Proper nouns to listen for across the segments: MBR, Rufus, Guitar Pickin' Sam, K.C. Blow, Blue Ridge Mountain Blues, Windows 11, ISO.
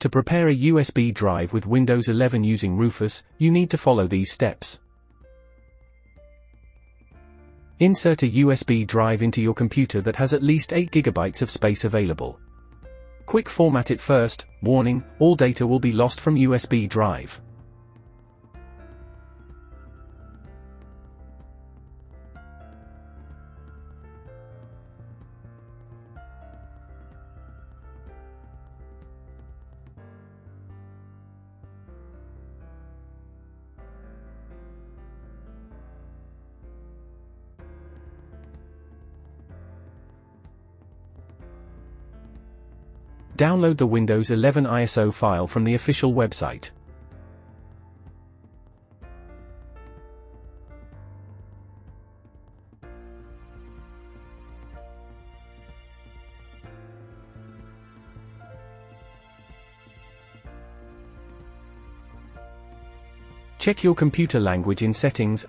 To prepare a USB drive with Windows 11 using Rufus, you need to follow these steps. Insert a USB drive into your computer that has at least 8 GB of space available. Quick format it first. Warning, all data will be lost from USB drive. Download the Windows 11 ISO file from the official website. Check your computer language in Settings.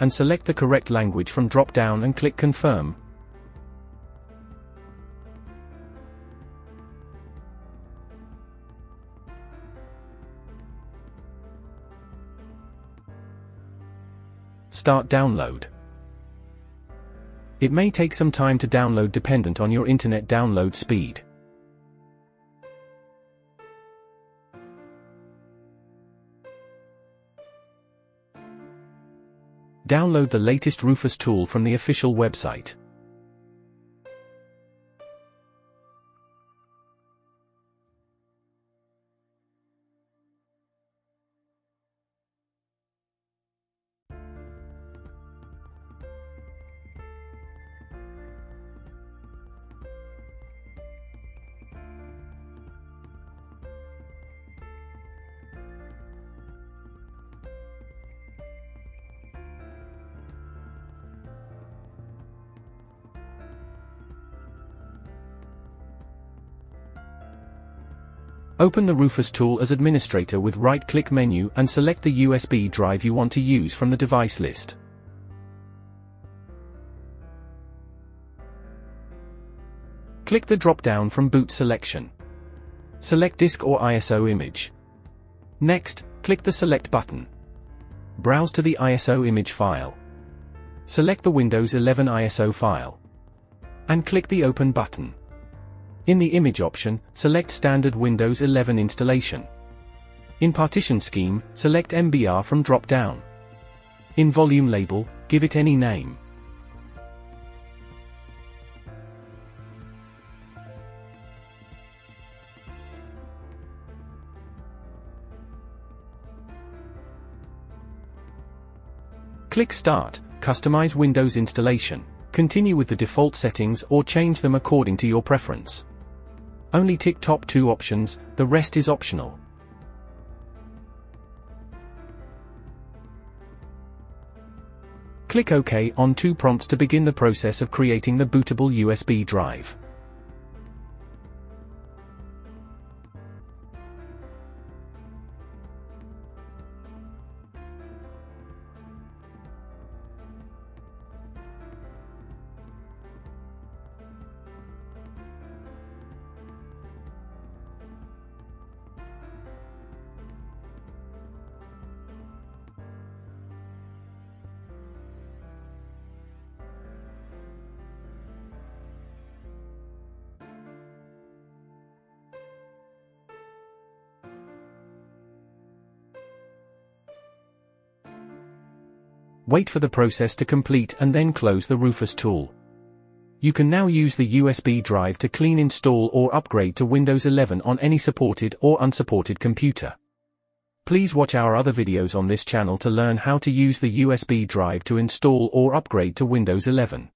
And select the correct language from drop-down and click Confirm. Start download. It may take some time to download dependent on your internet download speed. Download the latest Rufus tool from the official website. Open the Rufus tool as administrator with right-click menu and select the USB drive you want to use from the device list. Click the drop-down from boot selection. Select disk or ISO image. Next, click the Select button. Browse to the ISO image file. Select the Windows 11 ISO file. And click the Open button. In the Image option, select Standard Windows 11 installation. In Partition Scheme, select MBR from drop-down. In Volume Label, give it any name. Click Start, customize Windows installation. Continue with the default settings or change them according to your preference. Only tick top 2 options, the rest is optional. Click OK on 2 prompts to begin the process of creating the bootable USB drive. Wait for the process to complete and then close the Rufus tool. You can now use the USB drive to clean install or upgrade to Windows 11 on any supported or unsupported computer. Please watch our other videos on this channel to learn how to use the USB drive to install or upgrade to Windows 11.